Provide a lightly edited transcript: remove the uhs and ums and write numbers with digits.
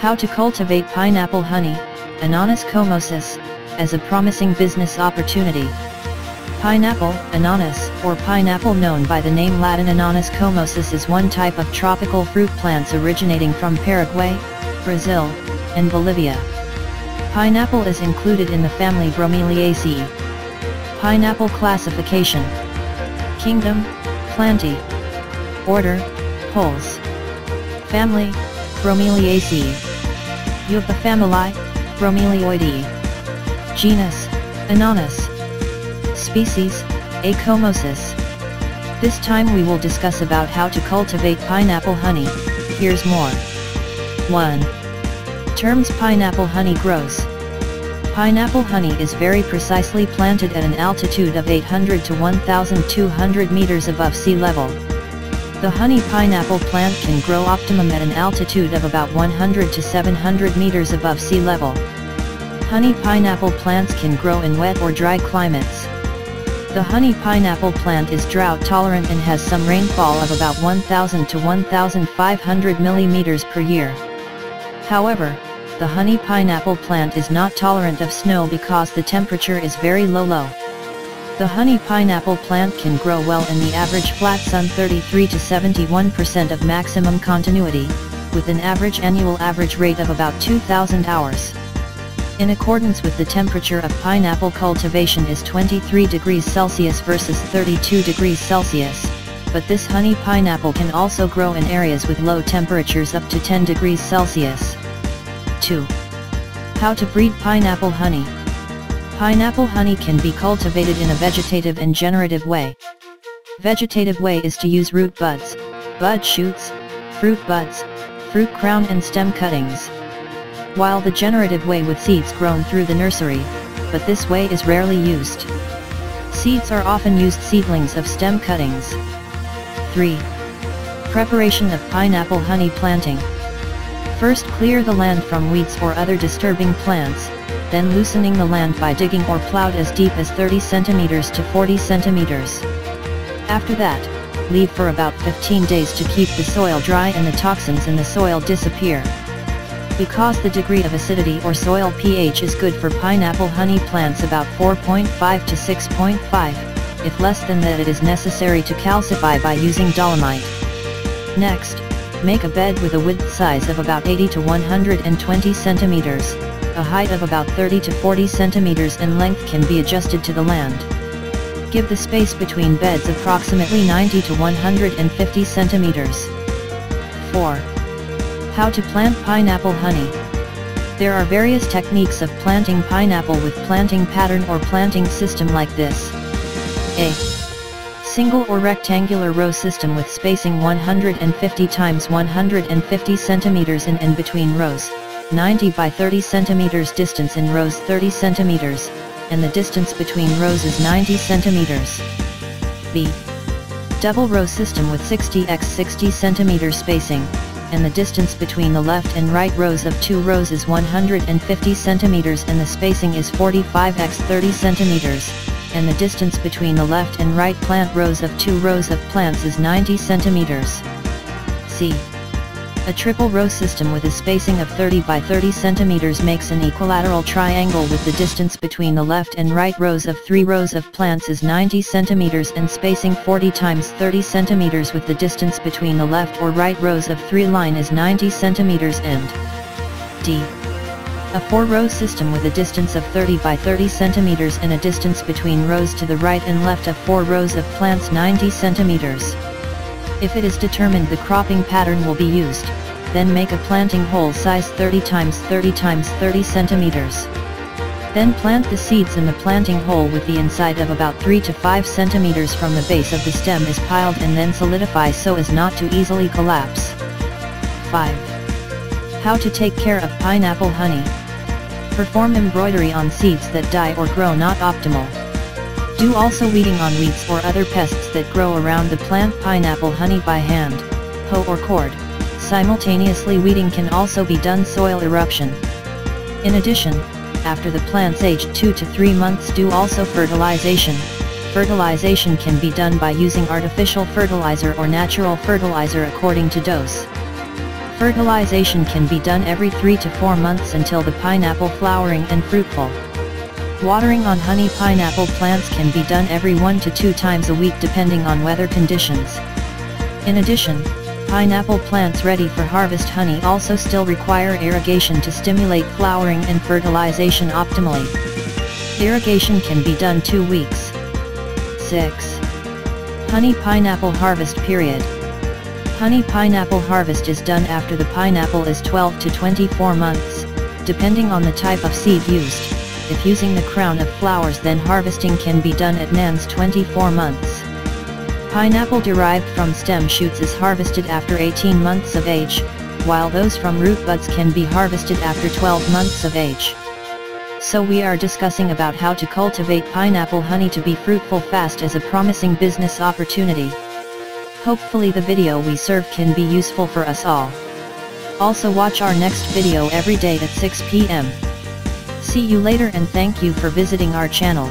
How to cultivate pineapple honey, ananas comosus, as a promising business opportunity. Pineapple, ananas, or pineapple known by the name Latin ananas comosus, is one type of tropical fruit plants originating from Paraguay, Brazil, and Bolivia. Pineapple is included in the family Bromeliaceae. Pineapple classification: kingdom, Plantae. Order, Poles. Family, Bromeliaceae. Family, Bromelioidae. Genus, Ananas. Species, A. comosus. This time we will discuss about how to cultivate pineapple honey. Here's more. 1. Terms: pineapple honey grows. Pineapple honey is very precisely planted at an altitude of 800 to 1,200 meters above sea level. The honey pineapple plant can grow optimum at an altitude of about 100 to 700 meters above sea level. Honey pineapple plants can grow in wet or dry climates. The honey pineapple plant is drought tolerant and has some rainfall of about 1,000 to 1,500 millimeters per year. However, the honey pineapple plant is not tolerant of snow because the temperature is very low. The honey pineapple plant can grow well in the average flat sun 33 to 71% of maximum continuity, with an average annual average rate of about 2,000 hours. In accordance with the temperature of pineapple cultivation is 23 degrees Celsius versus 32 degrees Celsius, but this honey pineapple can also grow in areas with low temperatures up to 10 degrees Celsius. 2. How to breed pineapple honey. Pineapple honey can be cultivated in a vegetative and generative way. Vegetative way is to use root buds, bud shoots, fruit buds, fruit crown and stem cuttings. While the generative way with seeds grown through the nursery, but this way is rarely used. Seeds are often used seedlings of stem cuttings. 3. Preparation of pineapple honey planting. First clear the land from weeds or other disturbing plants, then loosening the land by digging or plowed as deep as 30 cm to 40 cm. After that, leave for about 15 days to keep the soil dry and the toxins in the soil disappear. Because the degree of acidity or soil pH is good for pineapple honey plants about 4.5 to 6.5, if less than that it is necessary to calcify by using dolomite. Next, make a bed with a width size of about 80 to 120 centimeters. A height of about 30 to 40 centimeters and length can be adjusted to the land. Give the space between beds approximately 90 to 150 centimeters. 4. How to plant pineapple honey. There are various techniques of planting pineapple with planting pattern or planting system like this. A. Single or rectangular row system with spacing 150 times 150 centimeters in and between rows. 90 by 30 centimeters distance in rows 30 centimeters, and the distance between rows is 90 centimeters. B. Double row system with 60 x 60 centimeter spacing, and the distance between the left and right rows of two rows is 150 centimeters and the spacing is 45 x 30 centimeters, and the distance between the left and right plant rows of two rows of plants is 90 centimeters. C. A triple row system with a spacing of 30 by 30 centimeters makes an equilateral triangle with the distance between the left and right rows of three rows of plants is 90 centimeters and spacing 40 times 30 centimeters with the distance between the left or right rows of three line is 90 centimeters and D. A four row system with a distance of 30 by 30 centimeters and a distance between rows to the right and left of four rows of plants 90 centimeters. If it is determined the cropping pattern will be used, then make a planting hole size 30 times 30 times 30 centimeters. Then plant the seeds in the planting hole with the inside of about 3 to 5 centimeters from the base of the stem is piled and then solidify so as not to easily collapse. 5. How to take care of pineapple honey. Perform embroidery on seeds that die or grow not optimal. Do also weeding on weeds or other pests that grow around the plant pineapple honey by hand, hoe or cord. Simultaneously weeding can also be done soil eruption. In addition, after the plants aged 2 to 3 months do also fertilization. Fertilization can be done by using artificial fertilizer or natural fertilizer according to dose. Fertilization can be done every 3 to 4 months until the pineapple flowering and fruitful. Watering on honey pineapple plants can be done every 1 to 2 times a week depending on weather conditions. In addition, pineapple plants ready for harvest honey also still require irrigation to stimulate flowering and fertilization optimally. Irrigation can be done 2 weeks. 6. Honey pineapple harvest period. Honey pineapple harvest is done after the pineapple is 12 to 24 months, depending on the type of seed used. If using the crown of flowers, then harvesting can be done at man's 24 months. Pineapple derived from stem shoots is harvested after 18 months of age, while those from root buds can be harvested after 12 months of age. So we are discussing about how to cultivate pineapple honey to be fruitful fast as a promising business opportunity. Hopefully the video we serve can be useful for us all. Also watch our next video every day at 6 p.m. See you later and thank you for visiting our channel.